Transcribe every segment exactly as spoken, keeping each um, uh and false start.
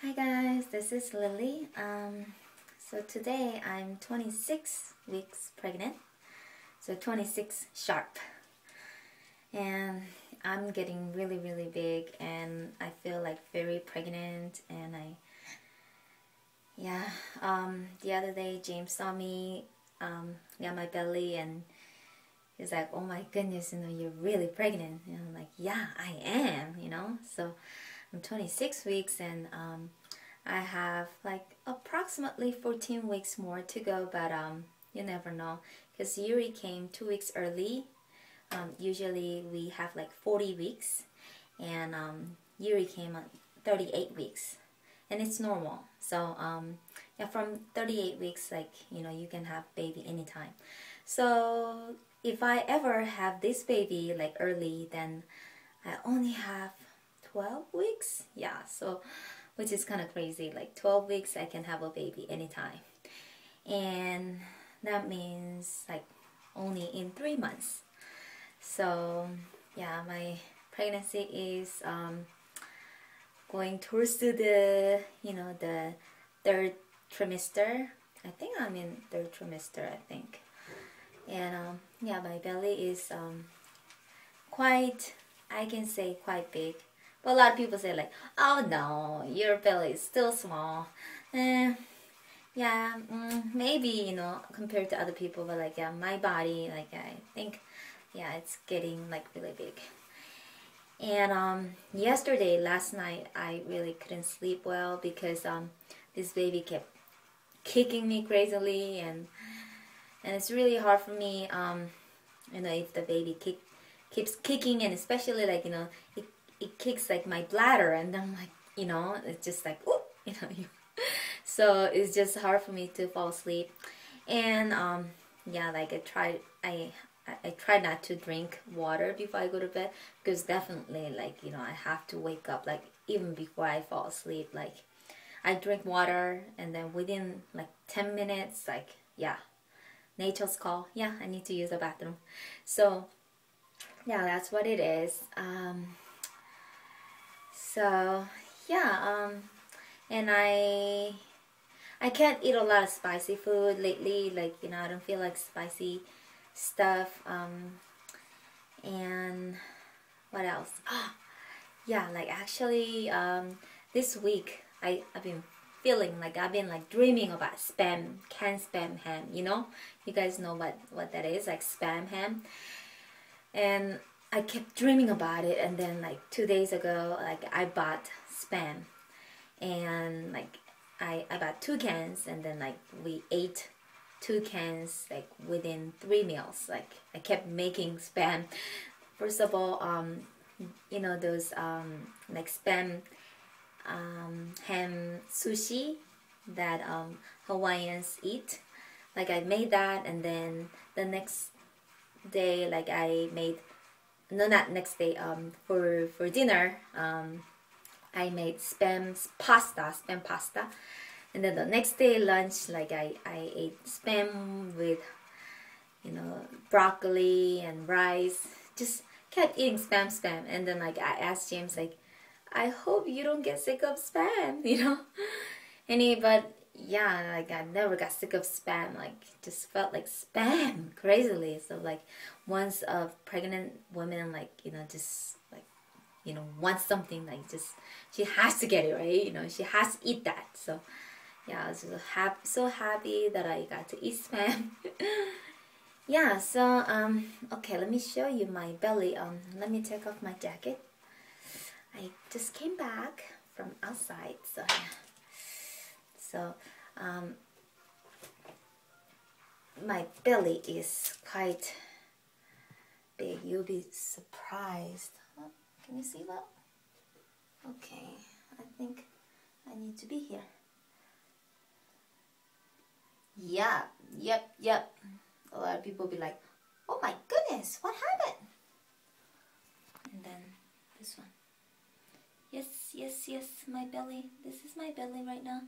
Hi guys, this is Lily. Um, so today I'm twenty-six weeks pregnant, so twenty-six sharp, and I'm getting really really big and I feel like very pregnant. And I yeah um, the other day James saw me um, got my belly and he's like, oh my goodness, you know, you're really pregnant. And I'm like, yeah, I am, you know. So I'm twenty-six weeks and um, I have like approximately fourteen weeks more to go, but um, you never know because Yuri came two weeks early. Um, usually we have like forty weeks, and um, Yuri came at thirty-eight weeks, and it's normal. So um, yeah, from thirty-eight weeks, like, you know, you can have baby anytime. So if I ever have this baby like early, then I only have twelve weeks, yeah, so which is kind of crazy. Like twelve weeks I can have a baby anytime, and that means like only in three months. So yeah, my pregnancy is um, going towards to the, you know, the third trimester. I think I'm in third trimester, I think. And um, yeah, my belly is um, quite, I can say quite big. But a lot of people say like, oh no, your belly is still small. Eh, yeah, mm, maybe, you know, compared to other people. But like, yeah, my body, like I think, yeah, it's getting like really big. And um, yesterday, last night, I really couldn't sleep well because um, this baby kept kicking me crazily, and and it's really hard for me. Um, you know, if the baby kick keeps kicking, and especially like, you know, it. it kicks like my bladder, and I'm like, you know, it's just like, oop, you know. So it's just hard for me to fall asleep. And um, yeah, like I tried, I I try not to drink water before I go to bed, because definitely, like, you know, I have to wake up like even before I fall asleep. Like I drink water, and then within like ten minutes, like, yeah, nature's call. Yeah, I need to use the bathroom. So yeah, that's what it is. Um. So yeah, um, and I I can't eat a lot of spicy food lately. Like, you know, I don't feel like spicy stuff. Um, and what else? Oh, yeah, like actually um, this week I I've been feeling like I've been like dreaming about spam, canned spam ham. You know, you guys know what what that is, like spam ham. And I kept dreaming about it, and then like two days ago, like I bought spam, and like I, I bought two cans, and then like we ate two cans like within three meals. Like I kept making spam. First of all, um, you know those um, like spam um, ham sushi that um, Hawaiians eat. Like I made that, and then the next day, like I made. No, not next day. Um, for for dinner, um, I made spam pasta, spam pasta, and then the next day lunch, like I I ate spam with, you know, broccoli and rice. Just kept eating spam, spam, and then like I asked James, like, I hope you don't get sick of spam, you know. And he, but yeah, like I never got sick of spam. Like just felt like spam crazily. So like once a pregnant woman, like, you know, just like, you know, wants something, like just she has to get it, right? You know, she has to eat that. So yeah, I was just happy, so happy that I got to eat spam. Yeah. So um, okay, let me show you my belly. Um, let me take off my jacket. I just came back from outside, so yeah. So um, my belly is quite big. You'll be surprised. Oh, can you see that? Okay, I think I need to be here. Yeah, yep, yep. A lot of people be like, oh my goodness, what happened? And then this one. Yes, yes, yes, my belly. This is my belly right now.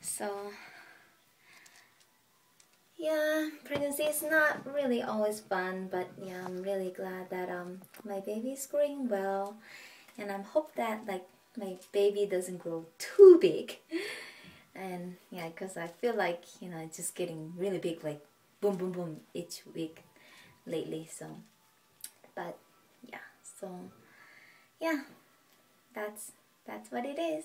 So yeah, pregnancy is not really always fun, but yeah, I'm really glad that um my baby is growing well, and I hope that like my baby doesn't grow too big. And yeah, because I feel like, you know, it's just getting really big, like boom boom boom each week lately. So but yeah, so yeah, that's that's what it is.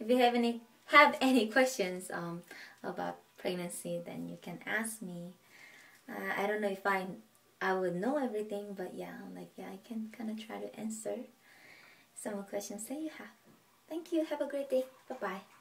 If you have any have any questions um about pregnancy, then you can ask me. uh, I don't know if I I would know everything, but yeah, like yeah, I can kind of try to answer some questions that you have. Thank you, have a great day, bye bye.